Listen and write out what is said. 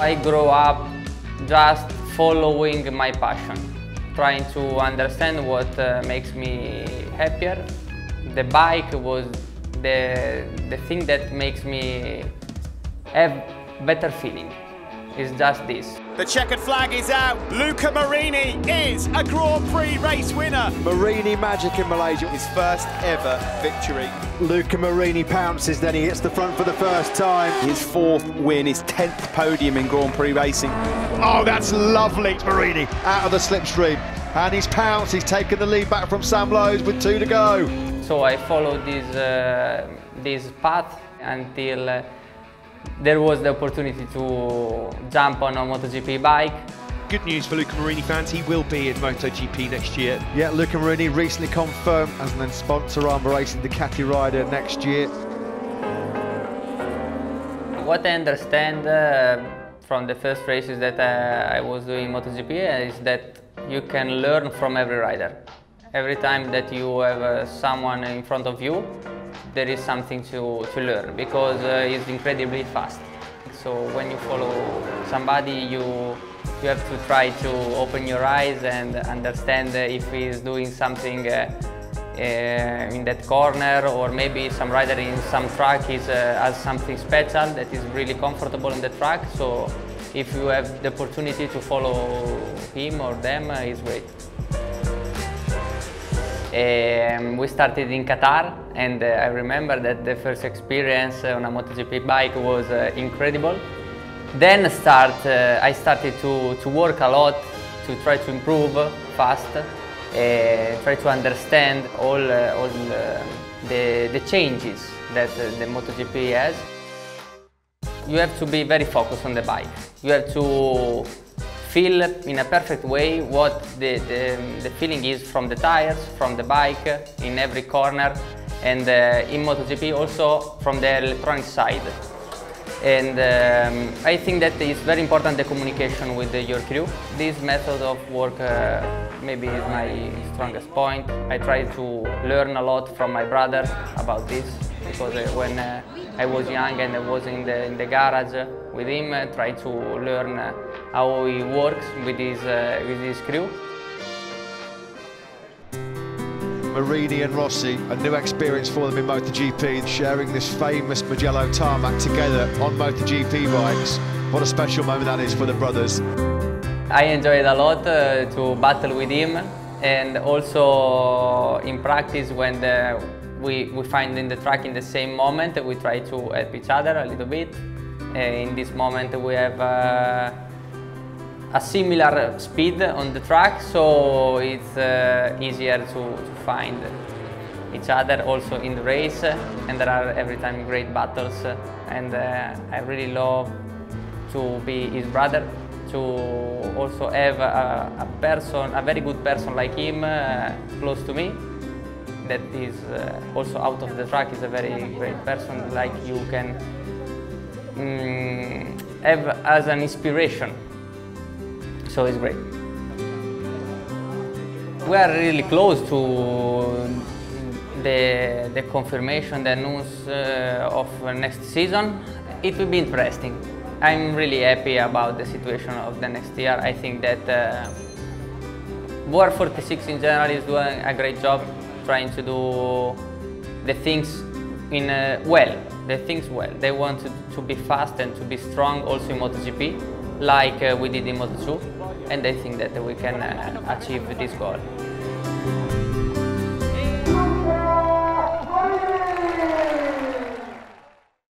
I grew up just following my passion, trying to understand what makes me happier. The bike was the thing that makes me have better feeling. It's just this. The checkered flag is out. Luca Marini is a Grand Prix race winner. Marini magic in Malaysia. His first ever victory. Luca Marini pounces, then he hits the front for the first time. His fourth win, his 10th podium in Grand Prix racing. Oh, that's lovely. Marini out of the slipstream. And he's pounced, he's taken the lead back from Sam Lowes with 2 to go. So I followed this path until there was the opportunity to jump on a MotoGP bike. Good news for Luca Marini fans, he will be in MotoGP next year. Yeah, Luca Marini recently confirmed as an sponsor arm racing Ducati rider next year. What I understand from the first races that I was doing MotoGP is that you can learn from every rider. Every time that you have someone in front of you, there is something to learn, because it's incredibly fast. So when you follow somebody, you have to try to open your eyes and understand if he's doing something in that corner, or maybe some rider in some track has something special that is really comfortable in the track. So if you have the opportunity to follow him or them, it's great. We started in Qatar, and I remember that the first experience on a MotoGP bike was incredible. Then I started to work a lot, to try to improve fast, try to understand all the changes that the MotoGP has. You have to be very focused on the bike. You have to feel in a perfect way what the feeling is from the tires, from the bike, in every corner, and in MotoGP also from the electronic side. And I think that it's very important, the communication with your crew. This method of work maybe is my strongest point. I try to learn a lot from my brother about this, because when I was young and I was in the garage with him, I tried to learn how he works with his crew. Marini and Rossi, a new experience for them in MotoGP, sharing this famous Mugello tarmac together on MotoGP bikes. What a special moment that is for the brothers. I enjoyed a lot to battle with him, and also in practice when we find in the track in the same moment, we try to help each other a little bit. In this moment we have a similar speed on the track, so it's easier to find each other also in the race, and there are every time great battles, and I really love to be his brother, to also have a very good person like him close to me. That is also out of the track is a very great person, like you can have as an inspiration. So it's great. We are really close to the confirmation, the news of next season. It will be interesting. I'm really happy about the situation of the next year. I think that World 46 in general is doing a great job, trying to do the things well. They want to be fast and to be strong also in MotoGP, like we did in Moto2, and I think that we can achieve this goal.